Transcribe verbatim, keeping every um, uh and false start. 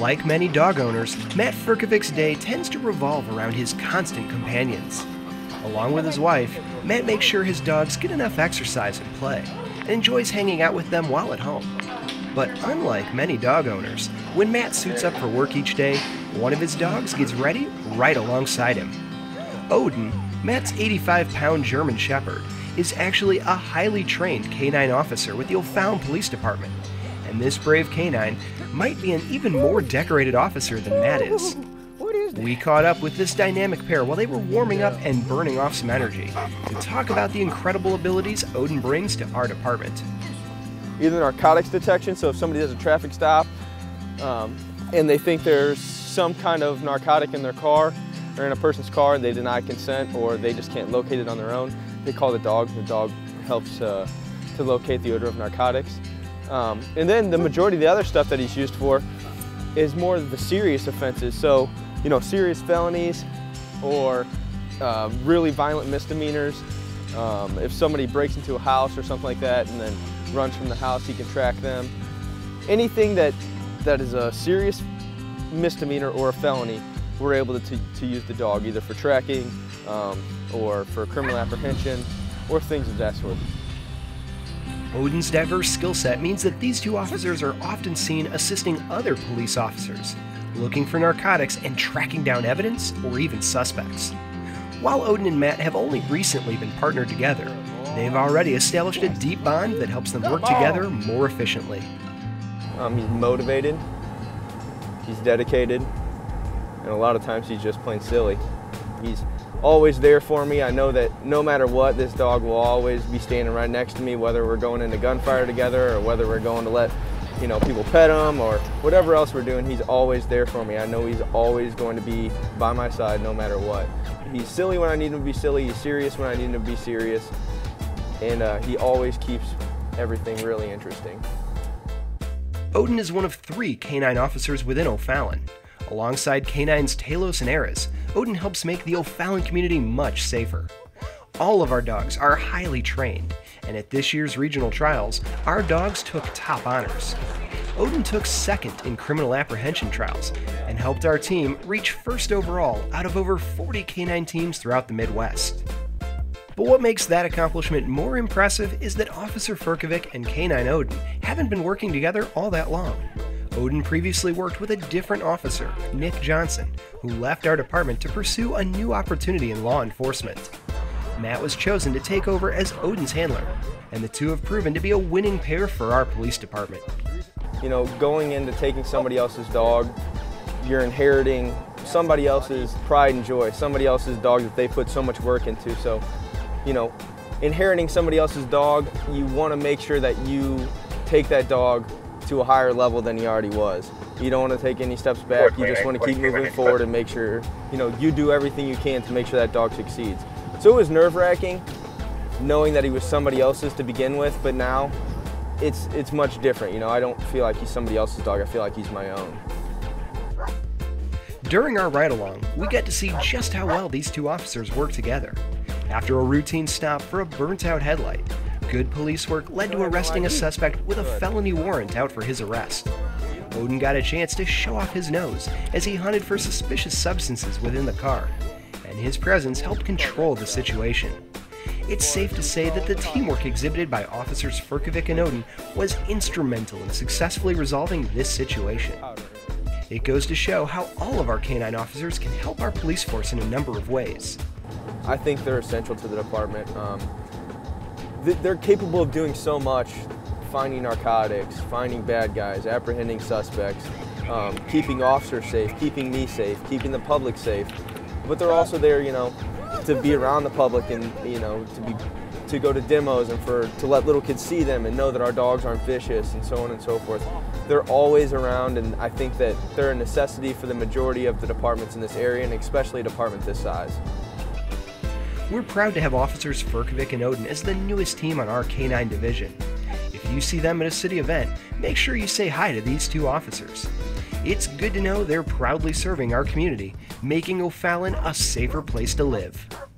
Like many dog owners, Matt Frkovic's day tends to revolve around his constant companions. Along with his wife, Matt makes sure his dogs get enough exercise and play, and enjoys hanging out with them while at home. But unlike many dog owners, when Matt suits up for work each day, one of his dogs gets ready right alongside him. Odin, Matt's eighty-five pound German Shepherd, is actually a highly trained K nine officer with the O'Fallon Police Department, and this brave K nine might be an even more decorated officer than Matt is. We caught up with this dynamic pair while they were warming up and burning off some energy to talk about the incredible abilities Odin brings to our department. Either narcotics detection, so if somebody does a traffic stop um, and they think there's some kind of narcotic in their car or in a person's car and they deny consent or they just can't locate it on their own, they call the dog. The dog helps uh, to locate the odor of narcotics. Um, and then the majority of the other stuff that he's used for is more the serious offenses. So, you know, serious felonies or uh, really violent misdemeanors. Um, if somebody breaks into a house or something like that and then runs from the house, he can track them. Anything that, that is a serious misdemeanor or a felony, we're able to, to use the dog either for tracking um, or for criminal apprehension or things of that sort. Odin's diverse skill set means that these two officers are often seen assisting other police officers, looking for narcotics and tracking down evidence or even suspects. While Odin and Matt have only recently been partnered together, they've already established a deep bond that helps them work together more efficiently. Um, he's motivated, he's dedicated, and a lot of times he's just plain silly. He's always there for me. I know that no matter what, this dog will always be standing right next to me, whether we're going into gunfire together or whether we're going to let you know, people pet him or whatever else we're doing, he's always there for me. I know he's always going to be by my side no matter what. He's silly when I need him to be silly, he's serious when I need him to be serious. And uh, he always keeps everything really interesting. Odin is one of three K nine officers within O'Fallon. Alongside K nines Talos and Eris, Odin helps make the O'Fallon community much safer. All of our dogs are highly trained, and at this year's regional trials, our dogs took top honors. Odin took second in criminal apprehension trials and helped our team reach first overall out of over forty K nine teams throughout the Midwest. But what makes that accomplishment more impressive is that Officer Frkovic and K nine Odin haven't been working together all that long. Odin previously worked with a different officer, Nick Johnson, who left our department to pursue a new opportunity in law enforcement. Matt was chosen to take over as Odin's handler, and the two have proven to be a winning pair for our police department. You know, going into taking somebody else's dog, you're inheriting somebody else's pride and joy, somebody else's dog that they put so much work into. So, you know, inheriting somebody else's dog, you want to make sure that you take that dog to a higher level than he already was. You don't want to take any steps back. You just want to keep moving forward and make sure, you know, you do everything you can to make sure that dog succeeds. So it was nerve-wracking knowing that he was somebody else's to begin with, but now it's, it's much different. You know, I don't feel like he's somebody else's dog. I feel like he's my own. During our ride-along, we got to see just how well these two officers work together. After a routine stop for a burnt-out headlight, good police work led to arresting a suspect with a felony warrant out for his arrest. Odin got a chance to show off his nose as he hunted for suspicious substances within the car, and his presence helped control the situation. It's safe to say that the teamwork exhibited by Officers Frkovic and Odin was instrumental in successfully resolving this situation. It goes to show how all of our K nine officers can help our police force in a number of ways. I think they're essential to the department. Um, they're capable of doing so much, finding narcotics, finding bad guys, apprehending suspects, um, keeping officers safe, keeping me safe, keeping the public safe. But they're also there, you know, to be around the public and, you know, to be, to go to demos and for to let little kids see them and know that our dogs aren't vicious and so on and so forth. They're always around, and I think that they're a necessity for the majority of the departments in this area, and especially a department this size. We're proud to have Officers Frkovic and Odin as the newest team on our K nine division. If you see them at a city event, make sure you say hi to these two officers. It's good to know they're proudly serving our community, making O'Fallon a safer place to live.